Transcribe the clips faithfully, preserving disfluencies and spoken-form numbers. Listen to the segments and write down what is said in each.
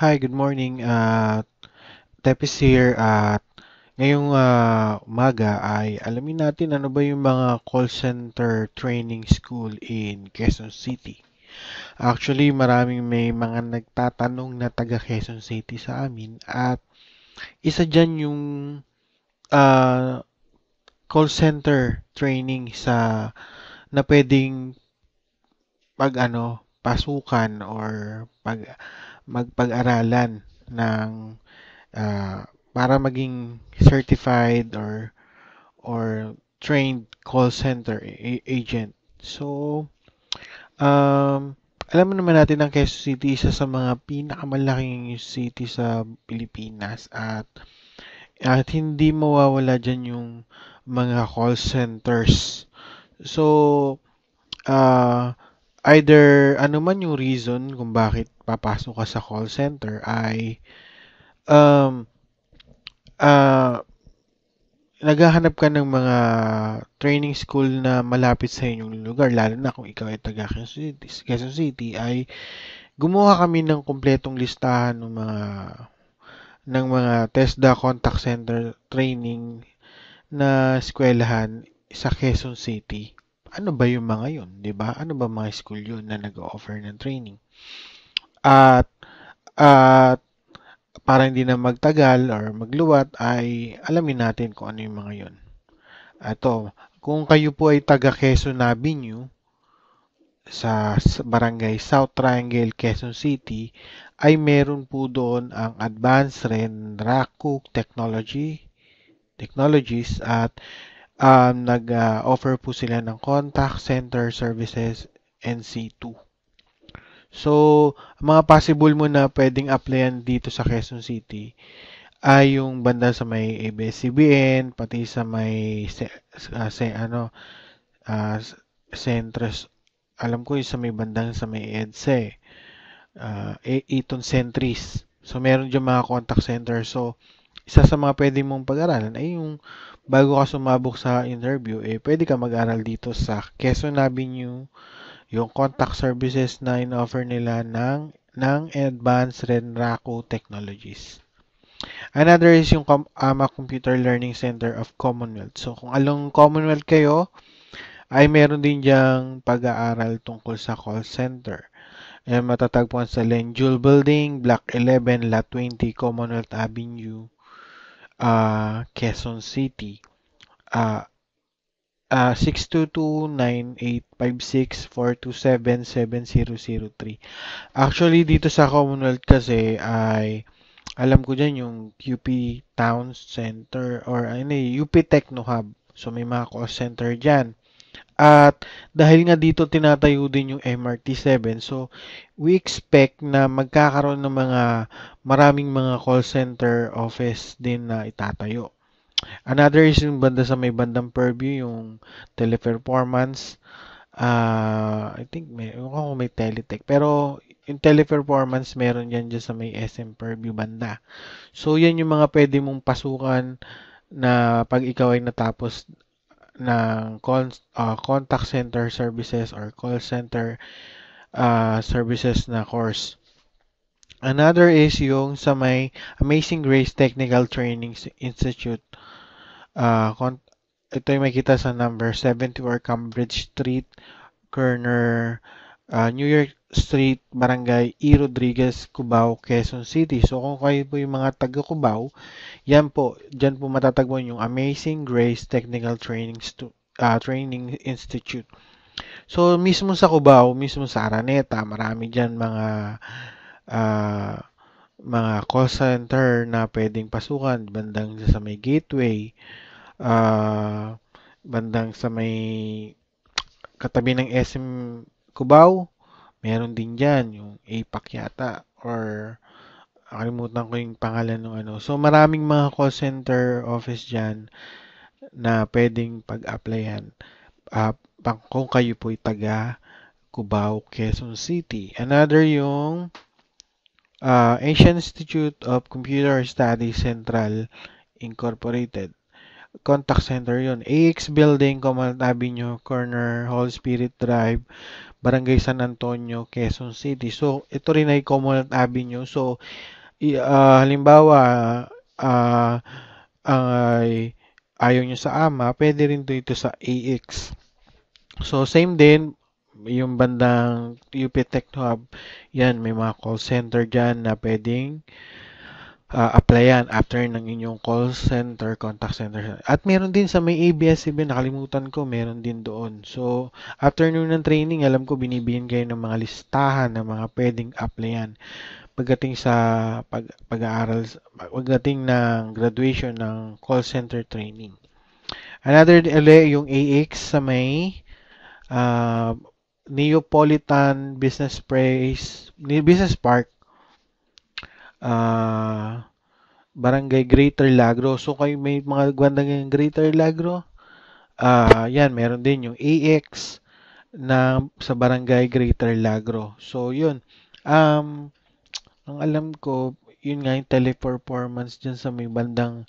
Hi, good morning. Uh, Tapiz here at uh, ngayong uh, umaga ay alamin natin ano ba yung mga call center training school in Quezon City. Actually, maraming may mga nagtatanong na taga Quezon City sa amin at isa dyan yung uh, call center training sa na pwedeng pag ano, pasukan or pag magpag-aralan ng uh, para maging certified or or trained call center agent. So um alam mo naman natin ang Quezon City isa sa mga pinakamalaking city sa Pilipinas at at hindi mawawala diyan yung mga call centers. So uh either ano man yung reason kung bakit papasok ka sa call center ay um uh, naghahanap ka ng mga training school na malapit sa inyong lugar, lalo na kung ikaw ay taga Quezon City, ay gumawa kami ng kumpletong listahan ng mga ng mga TESDA contact center training na eskwelahan sa Quezon City. Ano ba yung mga yun, di ba? Ano ba mga school yun na nag-offer ng training? At, at para hindi na magtagal or magluwat, ay alamin natin kung ano yung mga yun. Ito, kung kayo po ay taga Quezon Avenue, sa Barangay South Triangle, Quezon City, ay meron po doon ang Advanced Renraku Technology Technologies at Um, nag-offer uh, po sila ng contact center services N C two. So, mga possible mo na pwedeng applyan dito sa Quezon City ay yung banda sa may A B S C B N, pati sa may se, uh, se, ano, uh, centers, alam ko yung sa may bandang sa may EDSE, uh, Eton Centries. So, meron dyan mga contact center. So, isa sa mga pwede mong pag-aralan ay yung bago ka sumabok sa interview, eh, pwede ka mag-aral dito sa Quezon Avenue, yung contact services na in-offer nila ng, ng Advanced Renraku Technologies. Another is yung A M A Computer Learning Center of Commonwealth. So, kung along Commonwealth kayo, ay meron din dyang pag-aaral tungkol sa call center. Eh, matatagpuan sa Lenjul Building, Block eleven, Lot twenty, Commonwealth Avenue, Uh, Quezon City, uh, uh, six two two, nine eight five six, four two seven, seven zero zero three. Actually, dito sa Commonwealth kasi ay alam ko dyan yung U P Town Center or ano, U P Techno Hub. So, may mga call center dyan. At dahil nga dito tinatayo din yung M R T seven, so we expect na magkakaroon ng mga maraming mga call center office din na itatayo. Another is yung banda sa may bandang Perview, yung Teleperformance. Uh, I think may, oh, may Teletech. Pero yung Teleperformance meron yan dyan sa may S M Perview banda. So yan yung mga pwede mong pasukan na pag ikaw ay natapos ng uh, contact center services or call center uh, services na course. Another is yung sa may Amazing Grace Technical Training Institute. Uh, ito yung makita sa number seventy-four Cambridge Street, corner uh, New York Street, Barangay E. Rodriguez, Cubao, Quezon City. So, kung kayo po yung mga taga-Cubao, yan po, dyan po matatagpuan yung Amazing Grace Technical Training, uh, Training Institute. So, mismo sa Cubao, mismo sa Araneta, marami dyan mga uh, mga call center na pwedeng pasukan, bandang sa may Gateway, uh, bandang sa may katabi ng S M Cubao, meron din dyan, yung APAC yata, or nakalimutan ko yung pangalan ng ano. So, maraming mga call center office dyan na pwedeng pag-applyan uh, kung kayo po'y taga Cubao, Quezon City. Another yung Uh, Asian Institute of Computer Studies Central Incorporated. contact center yon. A X Building, Comal Avenue, corner Holy Spirit Drive, Barangay San Antonio, Quezon City. So, ito rin ay Comal Avenue. So, uh, halimbawa, uh, ay ayaw nyo sa A M A, pwede rin dito sa A X. So, same din, yung bandang U P Techno Hub, yan, may mga call center dyan na pwedeng Uh, applyan after ng inyong call center, contact center. At meron din sa may A B S C B N, nakalimutan ko, meron din doon. So, after noon ng training, alam ko binibigyan kayo ng mga listahan ng mga pwedeng applyan. Pagdating sa pag, pag-aaral, pagdating ng graduation ng call center training. Another ele, yung A X sa may uh, Neopolitan business Praise, business Park, Uh, Barangay Greater Lagro. So kayo may mga gwanda ng Greater Lagro, uh, yan, meron din yung A X na sa Barangay Greater Lagro. So yun, um, ang alam ko yun nga yung Teleperformance dyan sa may bandang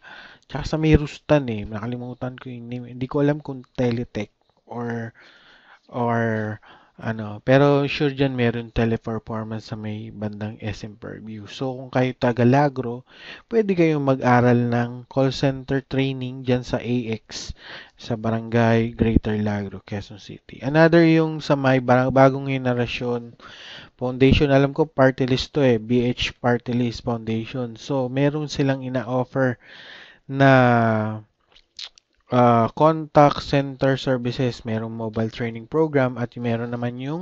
tsaka sa may Rustan eh, nakalimutan ko yung name, hindi ko alam kung Teletech or or ano, pero sure dyan meron Teleperformance sa may bandang S M Perview. So, kung kayo taga Lagro, pwede kayong mag-aral ng call center training dyan sa A X, sa Barangay Greater Lagro, Quezon City. Another yung sa may Bagong Generasyon Foundation. Alam ko, party list to eh, B H Party List Foundation. So, meron silang ina-offer na Uh, contact center services, merong mobile training program at meron naman yung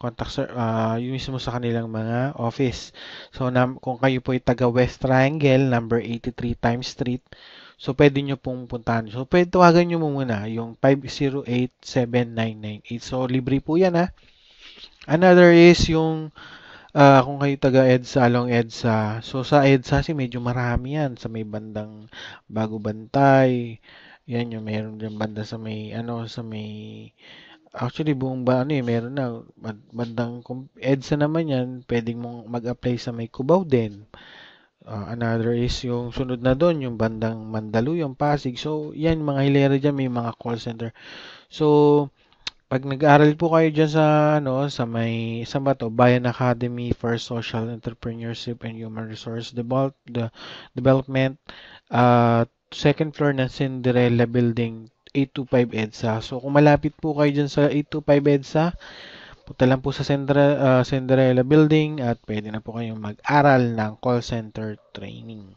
contact uh, yung mismo sa kanilang mga office. So nam, kung kayo po ay taga West Triangle, number eighty-three Times Street, so pwede nyo pong puntahan. So pwede tawagan nyo muna yung five zero eight, seven nine nine eight. So libre po yan ha. Another is yung Uh, kung kayo taga EDSA, along EDSA. So, sa EDSA, si medyo marami yan. Sa may bandang Bago Bantay. Yan yung meron dyan banda sa may, ano, sa may, actually, buong ba, ano eh, meron na. Bandang EDSA naman yan, pwedeng mong mag-apply sa may Cubao din. Uh, another is yung sunod na doon, yung bandang Mandaluyong, Pasig. So, yan, mga hilera dyan, may mga call center. So, pag nag-aaral po kayo diyan sa ano sa may sa ba to Bayan Academy for Social Entrepreneurship and Human Resource Develop, the, Development uh, second floor ng Cinderella Building, eight two five EDSA. So kung malapit po kayo diyan sa eight two five EDSA, punta lang po sa Cinderella, uh, Cinderella Building at pwede na po kayong mag-aral ng call center training.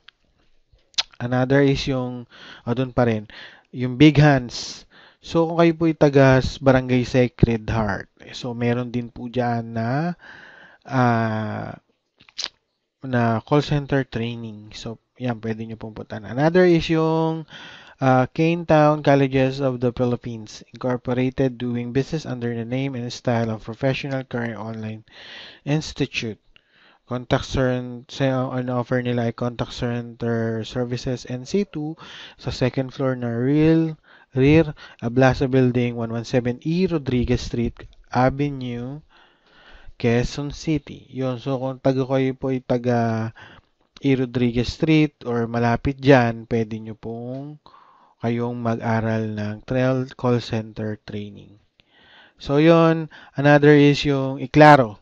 Another is yung oh, doon pa rin yung Big Hands. So, kung kayo po ay taga Barangay Sacred Heart, so, meron din po dyan na, uh, na call center training. So, yan, pwede nyo pumuntahan. Another is yung uh, Cane Town Colleges of the Philippines, Incorporated, doing business under the name and style of Professional Career Online Institute. Contact center, on offer nila ay contact center services N C two sa second floor na real rear Ablasa Building, one one seven E Rodriguez Street Avenue, Quezon City. Yun, so kung taga kayo po ay taga E Rodriguez Street or malapit dyan, pwede nyo pong kayong mag-aral ng trail call center training. So yun, another is yung Iclaro.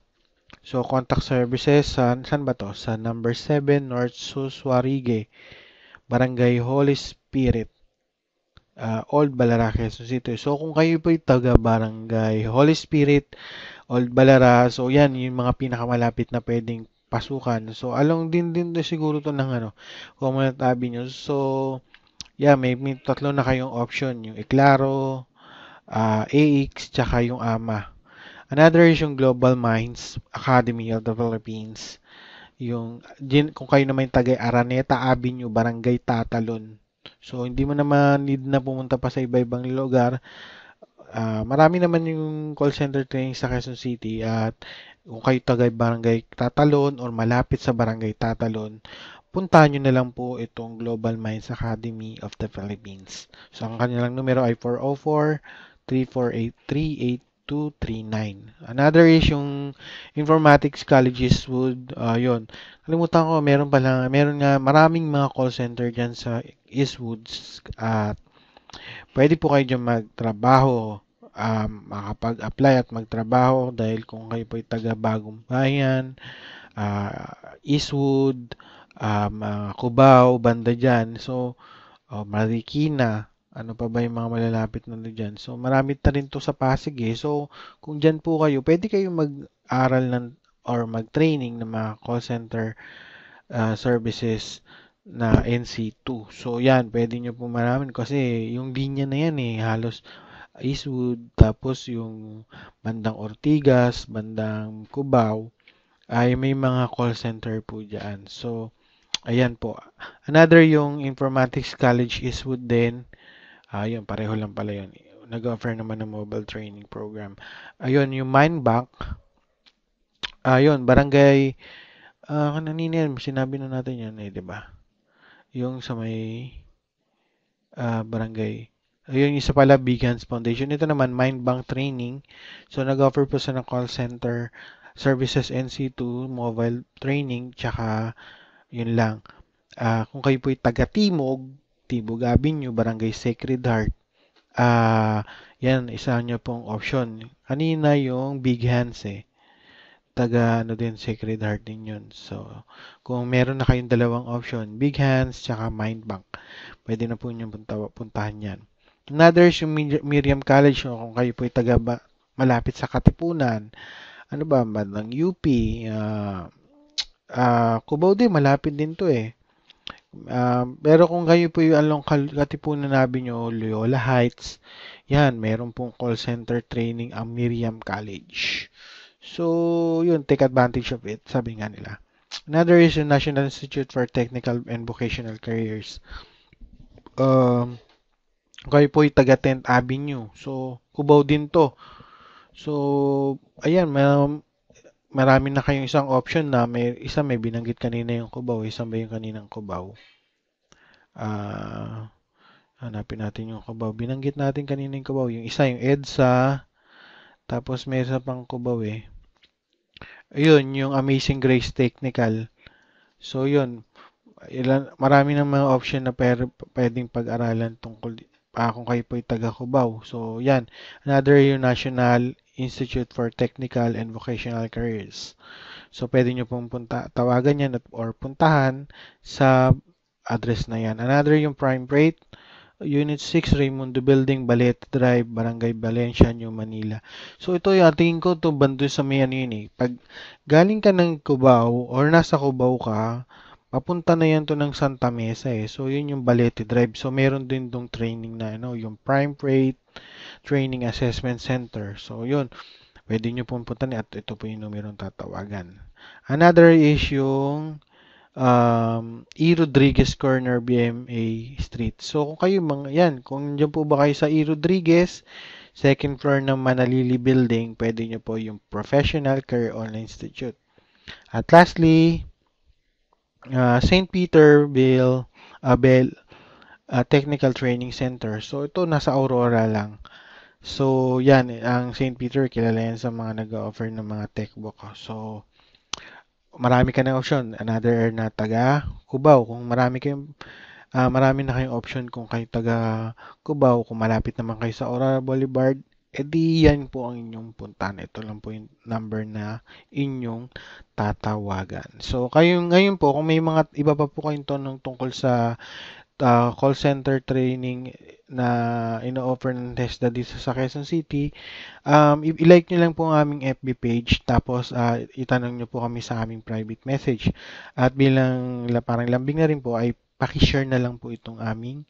So, contact services, saan, saan ba to? Sa number seven, North Suswarige, Barangay Holy Spirit, uh, Old Balara, Quezon City. So, kung kayo po taga Barangay Holy Spirit, Old Balara, so, yan, yung mga pinakamalapit na pwedeng pasukan. So, along din din do, siguro to ng, ano, Commonwealth Avenue. So, yeah, may, may tatlo na kayong option. Yung Iclaro, uh, A X, tsaka yung A M A. Another is yung Global Minds Academy of the Philippines. Yung, kung kayo naman taga Araneta Avenue, Barangay Tatalon. So, hindi mo naman need na pumunta pa sa iba-ibang lugar. Uh, marami naman yung call center training sa Quezon City. At kung kayo taga Barangay Tatalon or malapit sa Barangay Tatalon, puntahan nyo na lang po itong Global Minds Academy of the Philippines. So, ang kanilang numero ay four oh four, three four eight, three eight two three nine. Another is yung Informatics College Eastwood. Uh, yun. Kalimutan ko, meron pala, meron nga maraming mga call center dyan sa Eastwoods at uh, pwede po kayo dyan magtrabaho, um, makapag-apply at magtrabaho dahil kung kayo po ay taga Bagong Bayan, uh, Eastwood, um, uh, Cubao, banda dyan. So, oh, Marikina, ano pa ba yung mga malalapit na dyan. So, marami na rin to sa Pasig eh. So, kung dyan po kayo, pwede kayo mag-aral ng, or mag-training ng mga call center uh, services na N C two. So, yan, pwede nyo po maramin kasi yung linya na yan eh, halos Eastwood, tapos yung bandang Ortigas, bandang Cubao, ay may mga call center po dyan. So, ayan po. Another yung Informatics College Eastwood din. Ayun, pareho lang pala yun. Nag-offer naman ng mobile training program. Ayun, yung Mind Bank. Ayun, barangay. Uh, kanina yan, sinabi na natin yan eh, diba? Yung sa may uh, barangay. Ayun, isa pala, Big Hands Foundation. Ito naman, Mind Bank Training. So, nag-offer po sa ng call center services N C two, mobile training, tsaka yun lang. Uh, kung kayo po'y taga-Timog, Tibog Avenue, Barangay Sacred Heart. Ah, uh, yan, isa nyo pong option. Kanina yung Big Hands eh. Taga, ano din, Sacred Heart din yun. So, kung meron na kayong dalawang option, Big Hands, tsaka Mind Bank, pwede na po nyo punta, puntahan yan. Another is yung Miriam College, kung kayo po taga ba, malapit sa Katipunan. Ano ba, bandang U P, uh, uh, Cubao din, malapit din to eh. Uh, pero kung kayo po yung along Katipunan nabi nyo, Loyola Heights, yan, meron pong call center training ang Miriam College. So, yun, take advantage of it, sabi nga nila. Another is yung National Institute for Technical and Vocational Careers. Um, kayo po yung taga tenth Avenue. So, Cubao din to. So, ayan, may marami na kayong isang option na may isa may binanggit kanina yung Cubao, isang ba yung kaninang Cubao? Ah, uh, hanapin natin yung Cubao. Binanggit natin kanina yung Cubao, yung isa yung EDSA. Tapos may isa pang Cubao eh. Ayun, yung Amazing Grace Technical. So yun, ilan marami ng mga option na per, pwedeng pag-aralan tungkol uh, kung kayo po ay taga Cubao. So yan, another yung National Institute for Technical and Vocational Careers. So, pwede nyo pong punta, tawagan yan at, or puntahan sa address na yan. Another yung Prime Rate, Unit six, Raymundo Building, Balete Drive, Barangay Valencia, New Manila. So, ito yung tingin ko, ito bandun sa may ano yun eh. Pag galing ka ng Cubao or nasa Cubao ka, papunta na yan to ng Santa Mesa eh. So, yun yung Balete Drive. So, meron din tong training na ano, yung Prime Rate Training Assessment Center. So, yun. Pwede nyo pong puntan at ito po yung numerong tatawagan. Another is yung um, E. Rodriguez Corner, B M A Street. So, kung kayo mga, yan, kung dyan po ba kayo sa E. Rodriguez, second floor ng Manalili Building, pwede nyo po yung Professional Career Online Institute. At lastly, uh, Saint Peterville, Abel, Uh, Technical Training Center. So, ito nasa Aurora lang. So, yan. Ang Saint Peter, kilala yan sa mga nag-offer ng mga techbook. So, marami ka ng option. Another na taga Cubao. Kung marami kayong, uh, marami na kayong option kung kayo taga Cubao. Kung malapit naman kayo sa Aurora Boulevard, edi yan po ang inyong puntahan. Ito lang po yung number na inyong tatawagan. So, kayo ngayon po, kung may mga iba pa po kayong tanong tungkol sa Uh, call center training na ino-offer ng TESDA dito sa Quezon City, um, i-like nyo lang po ang aming F B page, tapos uh, itanong nyo po kami sa aming private message. At bilang parang lambing na rin po, ay pakishare na lang po itong aming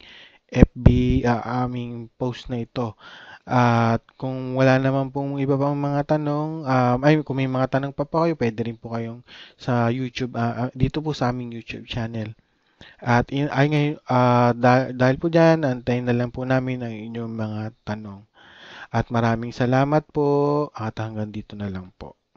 F B, uh, aming post na ito. At uh, kung wala naman pong iba pang mga tanong, um, ay kung may mga tanong pa po kayo, pwede rin po kayong sa YouTube, uh, dito po sa aming YouTube channel. At in, ay ngayon, uh, dahil, dahil po dyan, antayin na lang po namin ang inyong mga tanong. At maraming salamat po at hanggang dito na lang po.